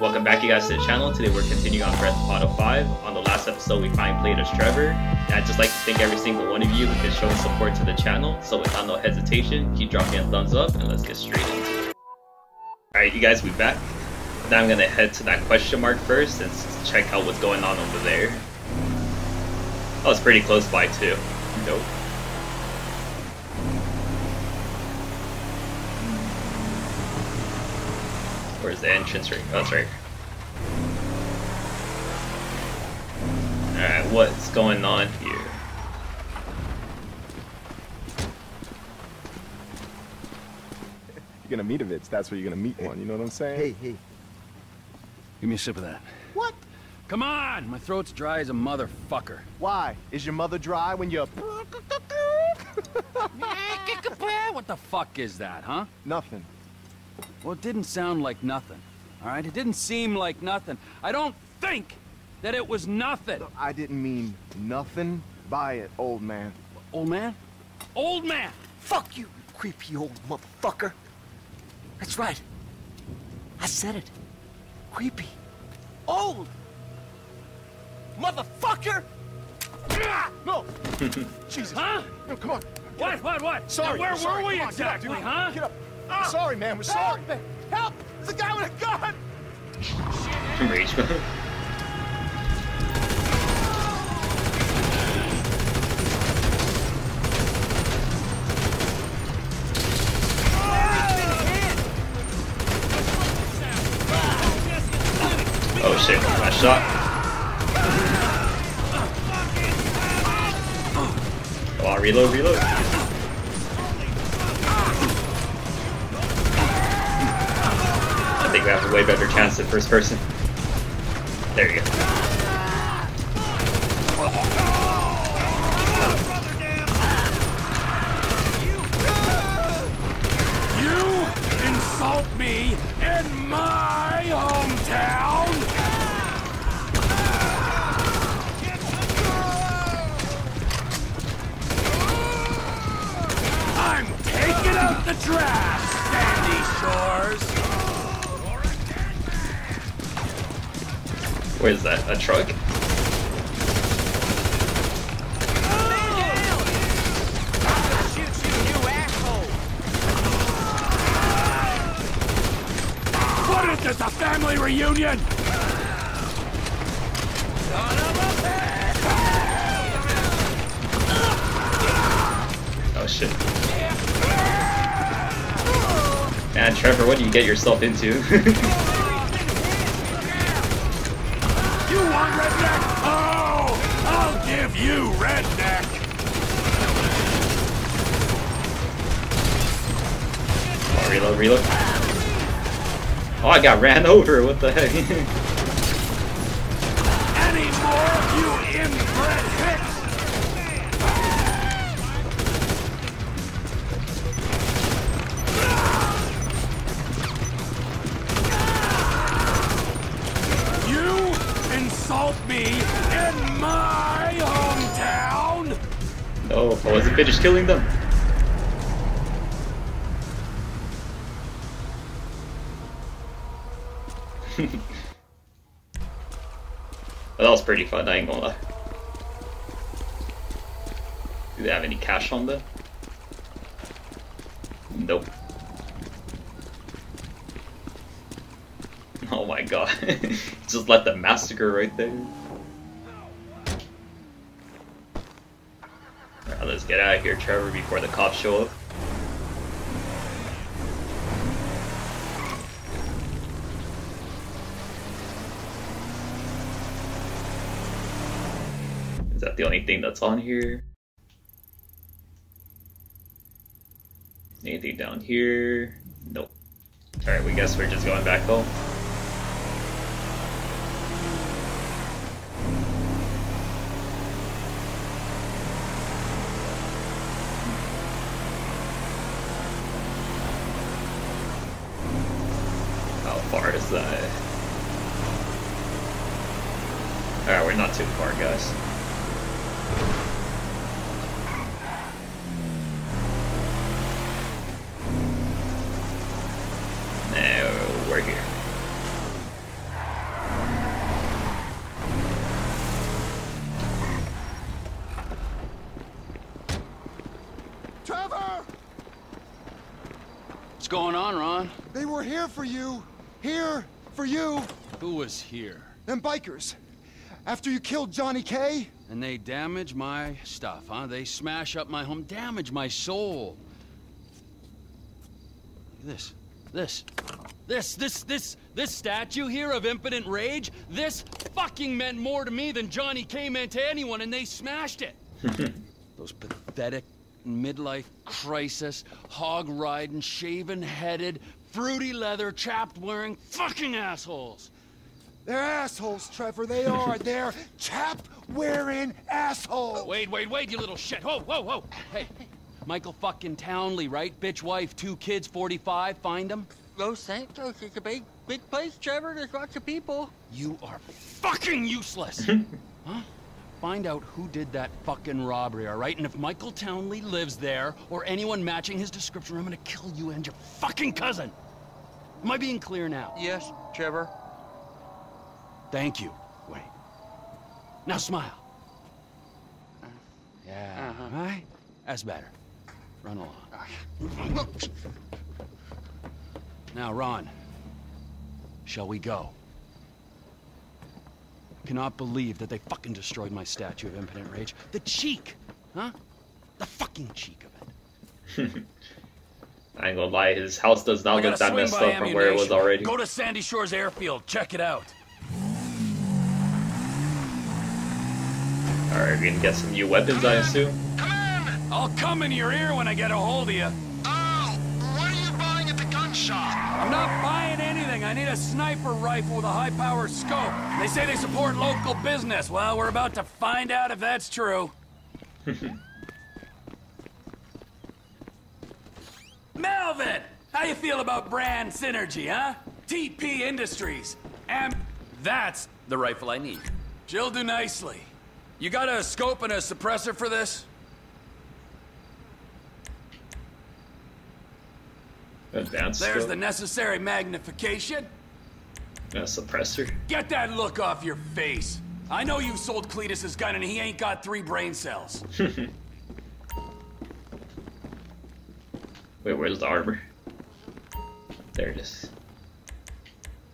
Welcome back, you guys, to the channel. Today we're continuing on Grand Theft Auto 5. On the last episode, we finally played as Trevor. And I'd just like to thank every single one of you who has shown support to the channel. So without no hesitation, keep dropping a thumbs up and let's get straight into it. Alright, you guys, we're back. Now I'm going to head to that question mark first and check out what's going on over there. Oh, it's pretty close by too. Nope. Where's the entrance right? Oh, that's right. Alright, what's going on here? You're gonna meet a bitch, that's where you're gonna meet one, you know what I'm saying? Hey. Give me a sip of that. What? Come on! My throat's dry as a motherfucker. Why? Is your mother dry when you're... What the fuck is that, huh? Nothing. Well, it didn't sound like nothing, all right? It didn't seem like nothing. I don't think that it was nothing. I didn't mean nothing by it, old man. Old man? Old man! Fuck you, you creepy old motherfucker. That's right. I said it. Creepy. Old! Motherfucker! No! Jesus. Huh? No, come on. What? Sorry. Now, where were we exactly, huh? Get up. I'm sorry, man. We're sorry. Help! Help! There's a guy with a gun! Rage. Oh shit! Last shot. Come on, reload. I think we have a way better chance at first person. There you go. You insult me in my hometown. I'm taking out the trash, Sandy Shores. What is that? A truck? What is this? A family reunion? Oh shit. Man, Trevor, what do you get yourself into? You want redneck? Oh! I'll give you redneck! Oh, reload. Oh, I got ran over, what the heck? Any more, you inbred hicks! You insult me in my hometown! Oh, I wasn't finished killing them. Well, that was pretty fun, I ain't gonna lie. Do they have any cash on them? Nope. Oh my god. Just let the massacre right there. Alright, let's get out of here, Trevor, before the cops show up. Is that the only thing that's on here? Anything down here? Nope. Alright, we guess we're just going back home. Alright, we're not too far, guys. No, we're here. What's going on, Ron? They were here for you. Here for you. Who was here? Them bikers. After you killed Johnny K. And they damage my stuff, huh? They smash up my home, damage my soul. Look at this. This statue here of impotent rage, this fucking meant more to me than Johnny K meant to anyone, and they smashed it. Those pathetic midlife crisis, hog-riding, shaven-headed, fruity leather, chapped-wearing fucking assholes. They're assholes, Trevor. They are. They're chap-wearing assholes. Wait, you little shit. Whoa. Hey, Michael fucking Townley, right? Bitch wife, 2 kids, 45. Find them. Los Santos is a big place, Trevor. There's lots of people. You are fucking useless. Huh? Find out who did that fucking robbery, all right? And if Michael Townley lives there, or anyone matching his description, I'm gonna kill you and your fucking cousin. Am I being clear now? Yes, Trevor. Thank you. Wait. Now smile. Yeah. Uh-huh. Right? That's better. Run along. Now, Ron, shall we go? Cannot believe that they fucking destroyed my statue of impotent rage. The cheek, huh? The fucking cheek of it. I ain't gonna lie, his house does not look that messed up from where it was already. Go to Sandy Shores Airfield, check it out. Alright, we can get some new weapons, I assume. Come in! I'll come in your ear when I get a hold of you. Oh, what are you buying at the gun shop? I'm not buying anything. I need a sniper rifle with a high-power scope. They say they support local business. Well, we're about to find out if that's true. Melvin! How you feel about brand synergy, huh? TP Industries. And that's the rifle I need. She'll do nicely. You got a scope and a suppressor for this? Advanced There's scope. The necessary magnification. A suppressor. Get that look off your face. I know you sold Cletus's gun and he ain't got 3 brain cells. Wait, where's the armor? There it is.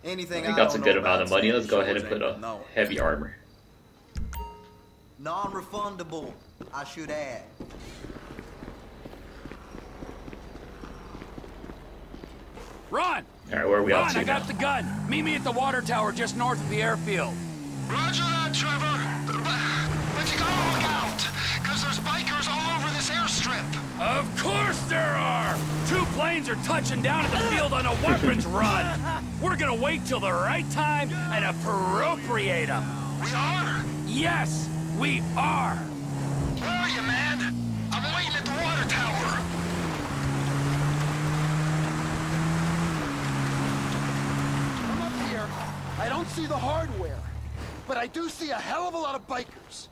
Anything I got a good amount of money. Let's go ahead and put a heavy armor. Non-refundable, I should add. Ron! Alright, where are we off to now? I got the gun. Meet me at the water tower just north of the airfield. Roger that, Trevor. But you gotta look out, because there's bikers all over this airstrip. Of course there are! 2 planes are touching down at the field on a weapons run. We're gonna wait till the right time and appropriate them. We are? Yes! We are! Where are you, man? I'm waiting at the water tower! I'm up here. I don't see the hardware, but I do see a hell of a lot of bikers.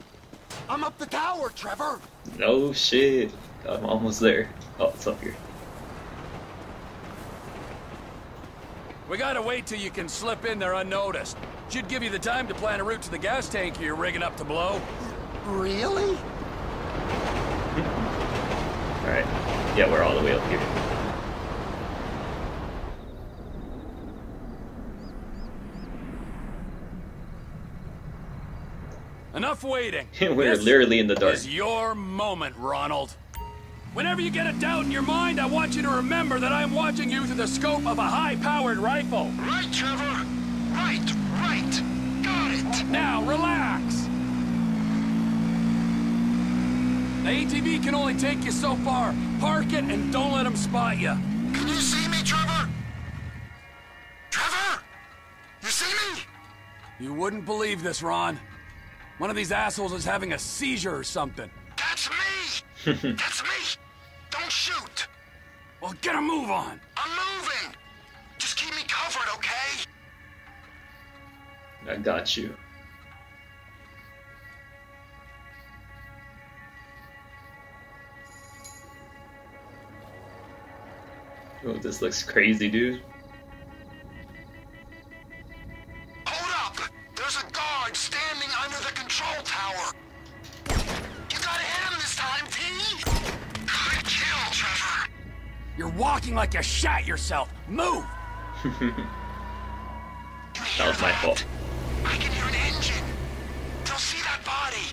I'm up the tower, Trevor! No shit. I'm almost there. Oh, it's up here. We gotta wait till you can slip in there unnoticed. Should give you the time to plan a route to the gas tank you're rigging up to blow. Really? Alright. Yeah, we're all the way up here. Enough waiting. We're literally in the dark. This is your moment, Ronald. Whenever you get a doubt in your mind, I want you to remember that I'm watching you through the scope of a high-powered rifle. Right, Trevor. Right! Got it! Now, relax! The ATV can only take you so far. Park it and don't let them spot you. Can you see me, Trevor? Trevor? You see me? You wouldn't believe this, Ron. One of these assholes is having a seizure or something. That's me! That's me! Don't shoot! Well, get a move on! I'm moving! Just keep me covered, okay? I got you. Oh, this looks crazy, dude. Hold up! There's a guard standing under the control tower. You gotta hit him this time, T. Good kill, Trevor. You're walking like you shot yourself. Move! That was my fault. I can hear an engine. They'll see that body.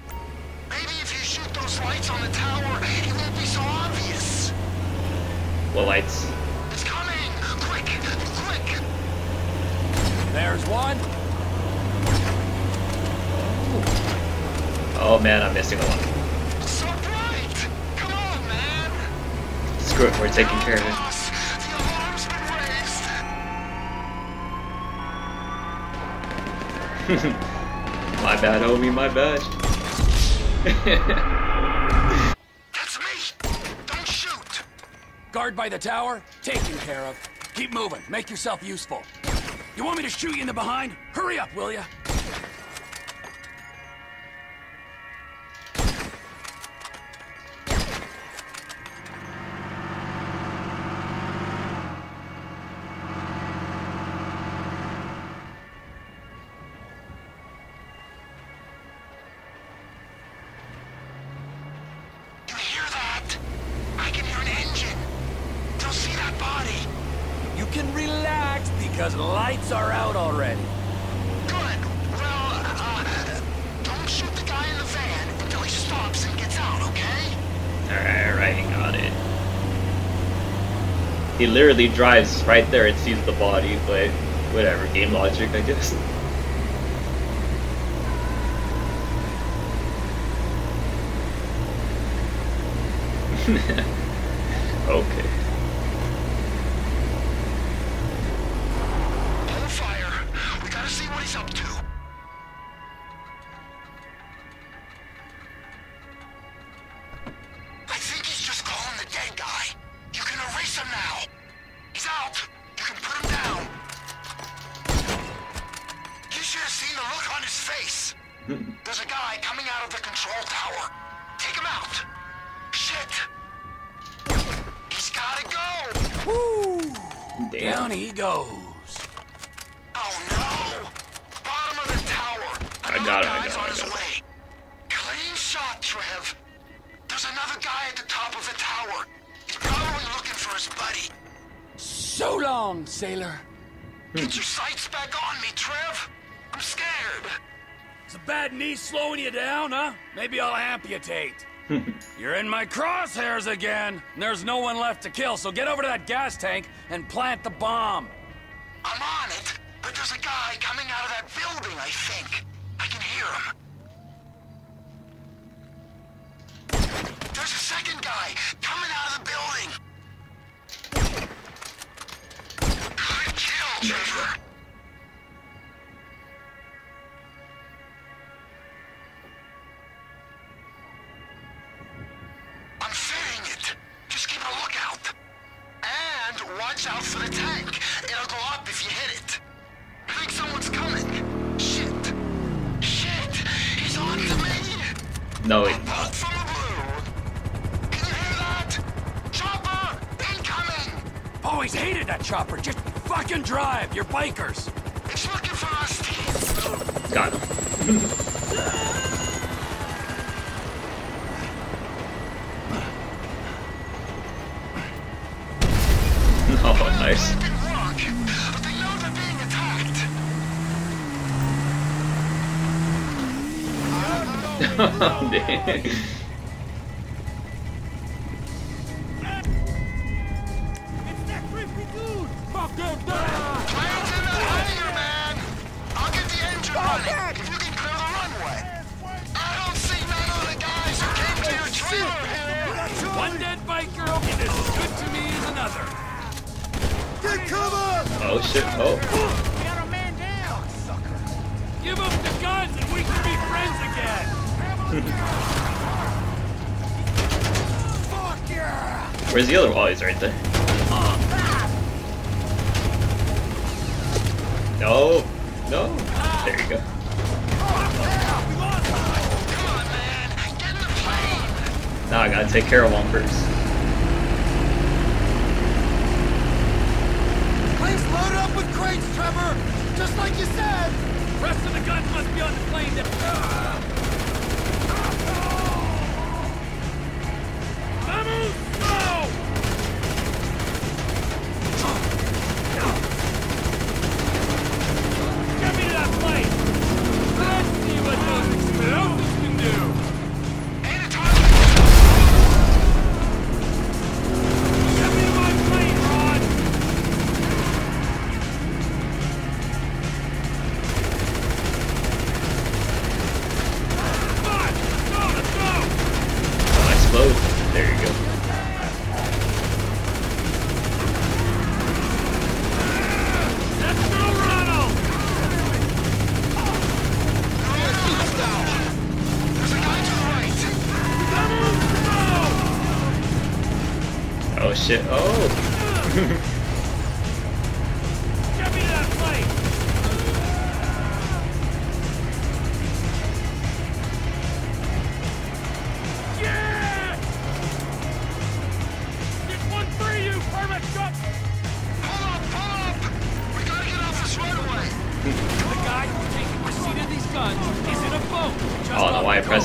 Maybe if you shoot those lights on the tower, it won't be so obvious. What lights? It's coming! Quick! Quick! There's one. Oh man, I'm missing a lot. It's so bright! Come on, man! Screw it, we're taking care of it. The alarm's been raised. My bad, homie, my bad. That's me! Don't shoot! Guard by the tower, taken care of. Keep moving, make yourself useful. You want me to shoot you in the behind? Hurry up, will ya? He literally drives right there and sees the body, but whatever, game logic, I guess. Okay. Hold fire. We gotta see what he's up to. I think he's just calling the dead guy. You can erase him now. He's out. You can put him down. You should have seen the look on his face. There's a guy coming out of the control tower. Take him out. Shit. He's gotta go. Woo. Damn. Down he goes. Oh no. Bottom of the tower. I got it. Clean shot, Trev. There's another guy at the top of the tower. He's probably looking for his buddy. So long, sailor. Get your sights back on me, Trev. I'm scared. It's a bad knee slowing you down, huh? Maybe I'll amputate. You're in my crosshairs again. There's no one left to kill, so get over to that gas tank and plant the bomb. I'm on it, but there's a guy coming out of that building, I think. I can hear him. There's a second guy coming out of the building. Good kill, Trevor. I'm fitting it. Just keep a lookout. And watch out for the tank. It'll go up if you hit it. I think someone's coming. Shit. Shit. He's on to me. No, he's not. Always hated that chopper. Just fucking drive, you're bikers. It's looking for us. Got him. Oh, nice. They know they're being attacked. Dang. Oh shit, oh. We got a man down. Sucker. Give up the guns and we can be friends again. Fuck yeah. Where's the other wall? He's right there. No. No. There you go. Now I gotta take care of one first. Load up with crates, Trevor! Just like you said! The rest of the guns must be on the plane that... Vamos! No! shit. Oh.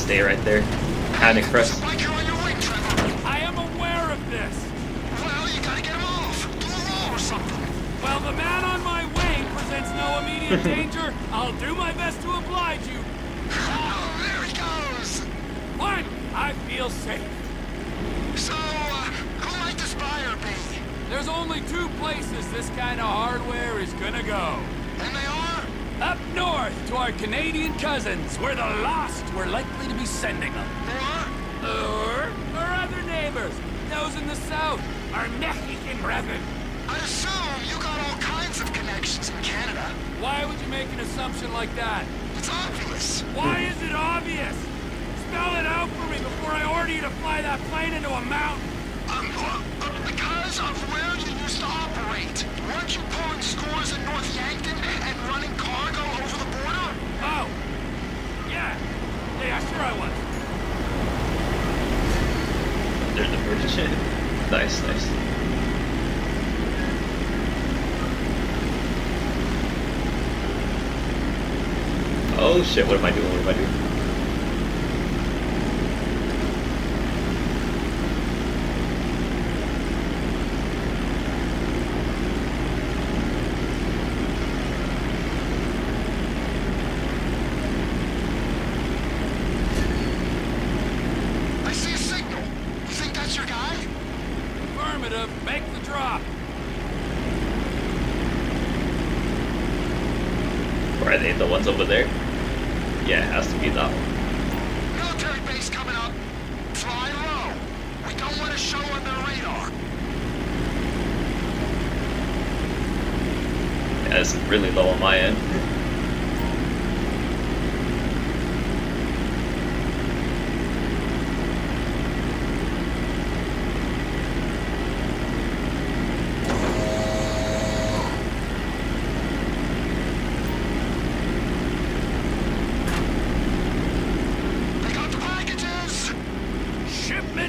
Right there. Panic press. I am aware of this. Well, you gotta get him off. Do a roll or something. Well, the man on my way presents no immediate danger. I'll do my best to oblige you. Oh, there he goes. What? I feel safe. So, who might the buyer be? There's only two places this kind of hardware is gonna go. And they are? Up north, to our Canadian cousins. We're the lost. We're likely to be sending them. Or our other neighbors. Those in the south. Our Mexican brethren. I assume you got all kinds of connections in Canada. Why would you make an assumption like that? It's obvious. Why is it obvious? Spell it out for me before I order you to fly that plane into a mountain. Because of where you used to operate. Weren't you pulling scores in North Yankton and running cargo over the border? Oh. Yeah. Yeah, sure I was. There's the British ship. Nice, nice. Oh shit, what am I doing? What am I doing?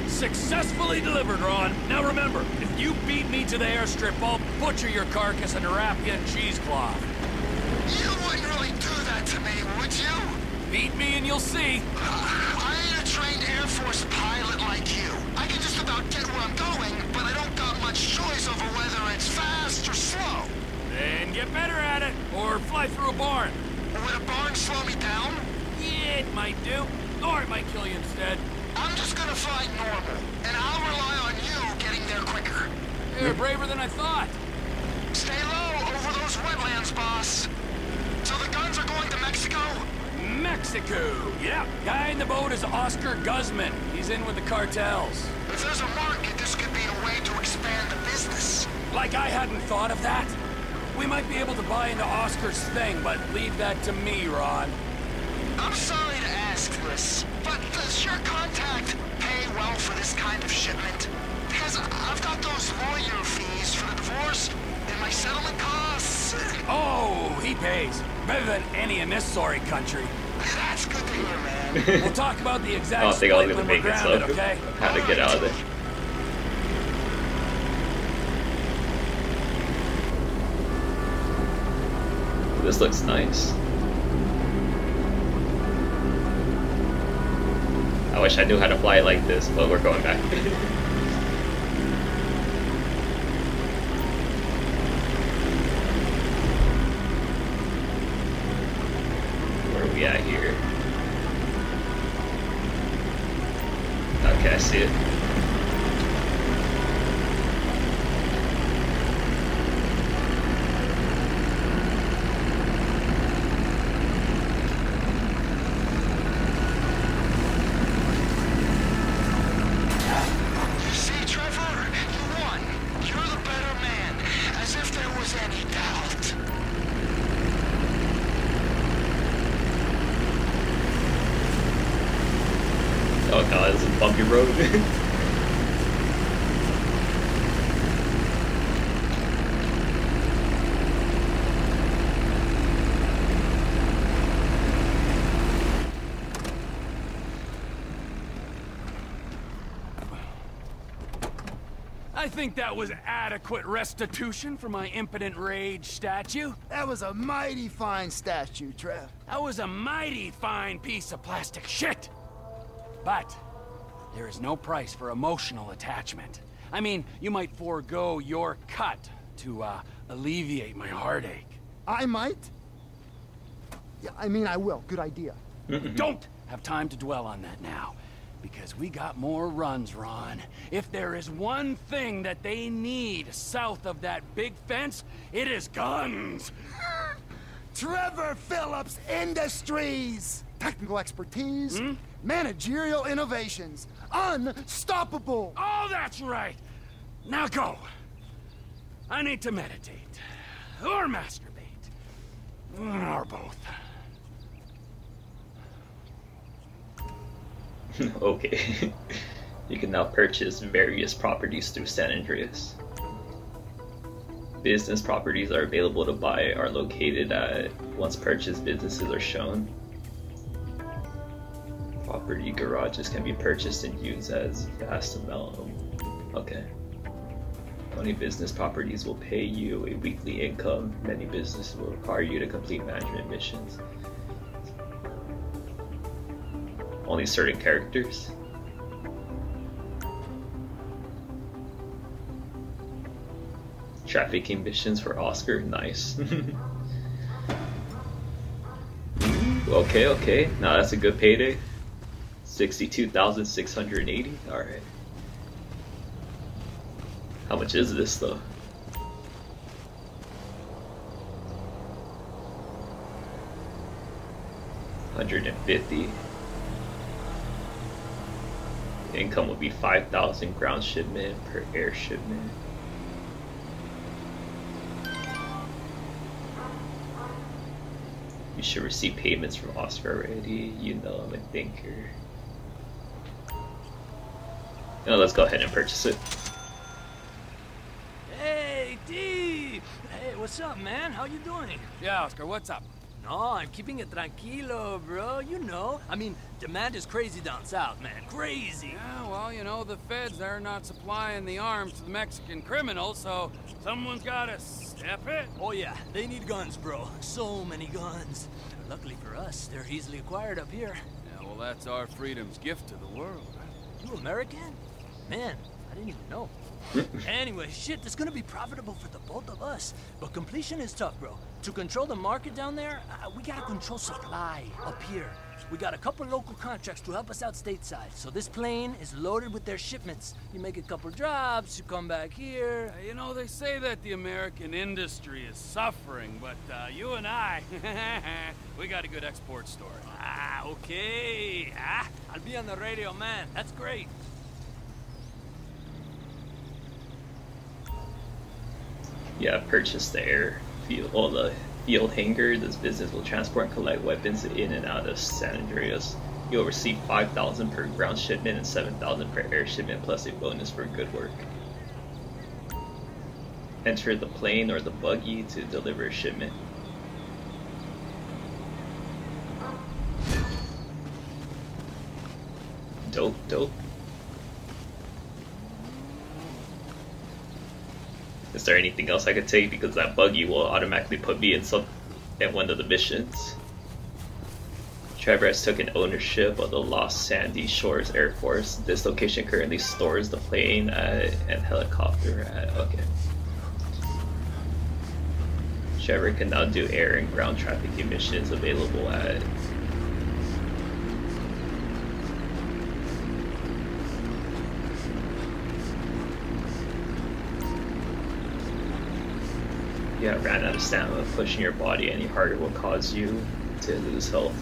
Successfully delivered, Ron. Now remember, if you beat me to the airstrip, I'll butcher your carcass and wrap you in cheesecloth. You wouldn't really do that to me, would you? Beat me and you'll see. I ain't a trained Air Force pilot like you. I can just about get where I'm going, but I don't got much choice over whether it's fast or slow. Then get better at it, or fly through a barn. Would a barn slow me down? Yeah, it might do. Or it might kill you instead. I'm just gonna fly normal, and I'll rely on you getting there quicker. You're braver than I thought. Stay low over those wetlands, boss. So the guns are going to Mexico? Mexico, yeah. Guy in the boat is Oscar Guzman. He's in with the cartels. If there's a market, this could be a way to expand the business. Like I hadn't thought of that. We might be able to buy into Oscar's thing, but leave that to me, Ron. I'm sorry to ask this, but does your contact pay well for this kind of shipment? Because I've got those lawyer fees for the divorce and my settlement costs. Oh, he pays. Better than any in this sorry country. That's good to hear, man. We'll talk about the exact I don't think I'll be able to make it, so okay? How to get out of there. This looks nice. I wish I knew how to fly like this, but we're going back. Where are we at here? Okay, I see it. Oh god, this is a bumpy road. I think that was adequate restitution for my impotent rage statue. That was a mighty fine statue, Trev. That was a mighty fine piece of plastic shit. But there is no price for emotional attachment. I mean, you might forego your cut to alleviate my heartache. I might? Yeah, I mean, I will. Good idea. Don't have time to dwell on that now, because we got more runs, Ron. If there is one thing that they need south of that big fence, it is guns. Trevor Phillips Industries. Technical expertise, managerial innovations, unstoppable. Oh, that's right. Now go. I need to meditate, or masturbate, or both. Okay. You can now purchase various properties through San Andreas. Business properties are available to buy, are located at once purchased businesses are shown. Property garages can be purchased and used as vast amount. Okay. Only business properties will pay you a weekly income. Many businesses will require you to complete management missions. Only certain characters. Trafficking missions for Oscar, nice. Okay, okay, now that's a good payday. 62,680, alright. How much is this though? $150. Income would be 5,000 ground shipment per air shipment. You should receive payments from Oscar already. You know I'm a thinker. Now let's go ahead and purchase it. Hey D! Hey, what's up, man? How you doing? Yeah, Oscar, what's up? No, I'm keeping it tranquilo, bro. You know, I mean, demand is crazy down south, man. Crazy. Yeah, well, you know, the feds, they're not supplying the arms to the Mexican criminals, so someone's gotta step it. Oh, yeah, they need guns, bro. So many guns. Luckily for us, they're easily acquired up here. Yeah, well, that's our freedom's gift to the world. You American? Man, I didn't even know. Anyway, shit, that's gonna be profitable for the both of us. But completion is tough, bro. To control the market down there, we gotta control supply up here. We got a couple local contracts to help us out stateside. So this plane is loaded with their shipments. You make a couple drops, you come back here. You know, they say that the American industry is suffering, but you and I, we got a good export story. Ah, okay. Ah, I'll be on the radio, man. That's great. Yeah, purchase the airfield, all the field hangar. This business will transport and collect weapons in and out of San Andreas. You'll receive 5,000 per ground shipment and 7,000 per air shipment, plus a bonus for good work. Enter the plane or the buggy to deliver a shipment. Dope, dope. Is there anything else I could take? Because that buggy will automatically put me in one of the missions. Trevor has taken ownership of the Los Sandy Shores Airfield. This location currently stores the plane and helicopter at, okay. Trevor can now do air and ground traffic missions available at yeah, ran out of stamina. Pushing your body any harder will cause you to lose health.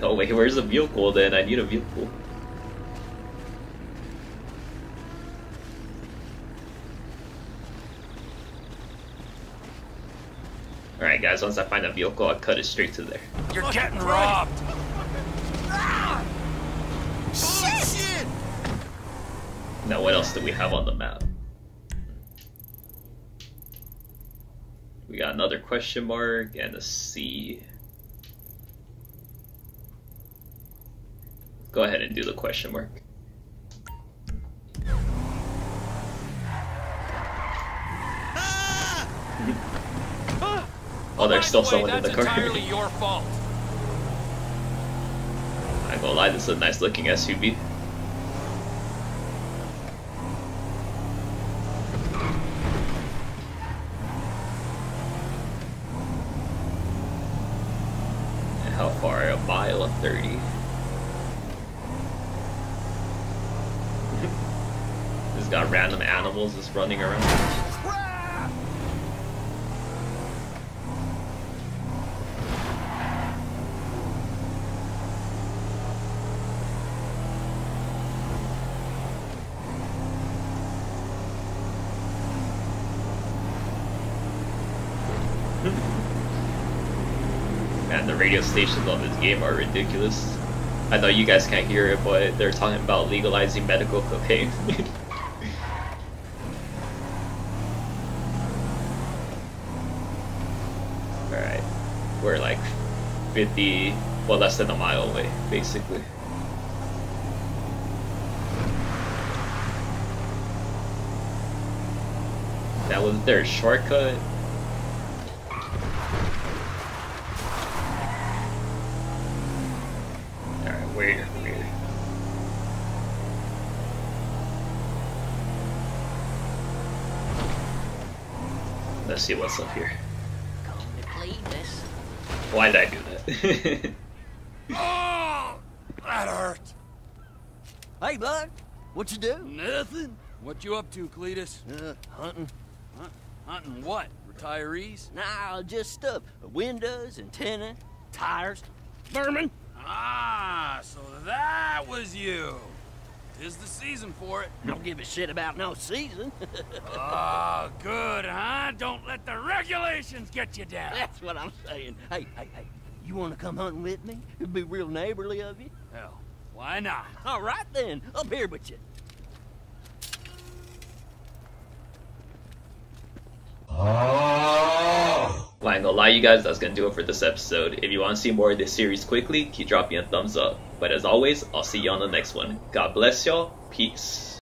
No way, where's the vehicle then? I need a vehicle. Alright guys, once I find a vehicle, I'll cut it straight to there. You're getting robbed! Now what else do we have on the map? We got another question mark and a C. go ahead and do the question mark. Oh, there's still someone in the car. That's entirely your fault. I'm not gonna lie, this is a nice looking SUV. How far? A mile of 30. Just got random animals just running around. Man, the radio stations on this game are ridiculous. I know you guys can't hear it, but they're talking about legalizing medical cocaine. Alright, we're like 50, well, less than a mile away, basically. That was their shortcut. Let's see what's up here. Why did I do that? Oh, that hurt. Hey, bud, what you do? Nothing. What you up to, Cletus? Hunting. Hunting what? Retirees? Nah, just stuff. Windows, antenna, tires, vermin. Ah, so that was you. Tis the season for it. I don't give a shit about no season. Oh, good, huh? Don't let the regulations get you down. That's what I'm saying. Hey, you want to come hunting with me? It'd be real neighborly of you. Hell, why not? All right then, up here with you. Well, I ain't gonna lie, you guys, that's gonna do it for this episode. If you want to see more of this series quickly, keep dropping a thumbs up. But as always, I'll see you on the next one. God bless y'all. Peace.